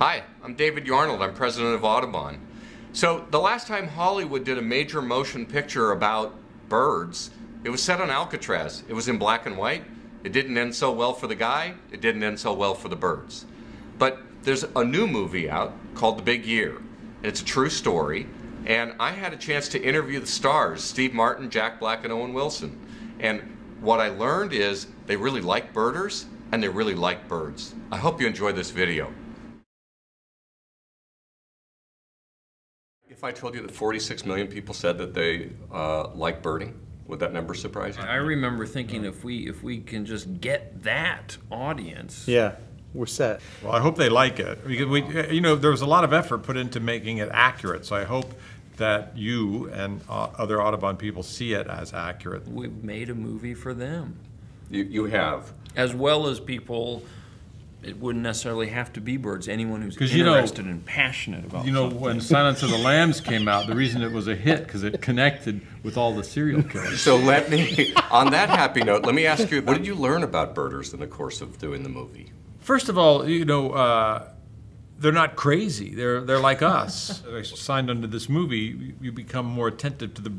Hi, I'm David Yarnold. I'm president of Audubon. So the last time Hollywood did a major motion picture about birds, it was set on Alcatraz. It was in black and white. It didn't end so well for the guy. It didn't end so well for the birds. But there's a new movie out called The Big Year. It's a true story. And I had a chance to interview the stars, Steve Martin, Jack Black, and Owen Wilson. And what I learned is they really like birders and they really like birds. I hope you enjoy this video. If I told you that 46 million people said that they like birding, would that number surprise you? I remember thinking if we can just get that audience, yeah, we're set. Well, I hope they like it, because you know, there was a lot of effort put into making it accurate. So I hope that you and other Audubon people see it as accurate. We've made a movie for them. You have, as well as people. It wouldn't necessarily have to be birds. Anyone who's interested and passionate about something. When Silence of the Lambs came out, the reason it was a hit because it connected with all the serial killers. So let me, on that happy note, let me ask you: what did you learn about birders in the course of doing the movie? First of all, you know, they're not crazy. They're like us. I signed under this movie. You become more attentive to the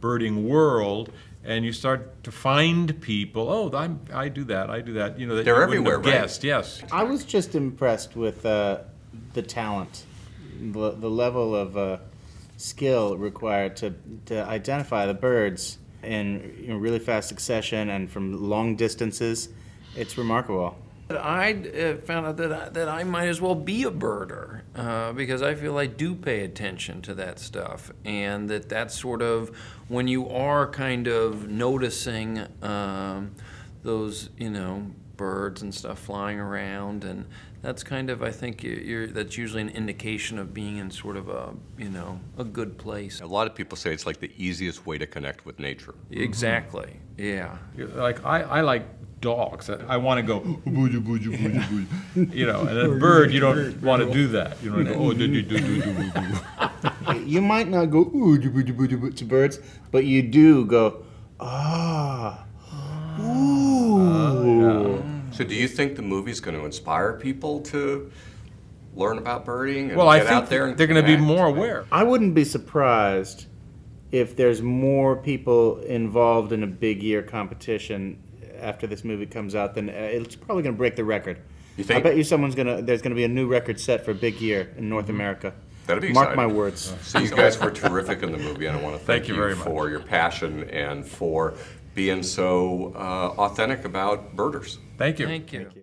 birding world. And you start to find people. Oh, I do that. I do that. You know, that they're everywhere. Yes, right? Yes. I was just impressed with the talent, the level of skill required to identify the birds in really fast succession and from long distances. It's remarkable. I found out that I might as well be a birder because I feel I do pay attention to that stuff, and that's sort of when you are kind of noticing those birds and stuff flying around, and that's kind of, I think that's usually an indication of being in sort of a a good place. A lot of people say it's like the easiest way to connect with nature. Exactly. Yeah. Like I like dogs. I want to go, boo-doo, boo-doo, boo-doo, boo-doo. You know, and a bird, you don't want to do that. You don't want to go, oh, do, do, do, do, do, do. You might not go, ooh, do, do, do, do, to birds, but you do go, ah, ooh. Yeah. So do you think the movie's going to inspire people to learn about birding and get out there? Well, I think they're going to be more aware. I wouldn't be surprised if there's more people involved in a Big Year competition after this movie comes out, then it's probably going to break the record. You think? I bet you there's going to be a new record set for Big Year in North America. That'd be exciting. Mark my words. So you guys were terrific in the movie, and I want to thank you very much for your passion and for being so authentic about birders. Thank you. Thank you.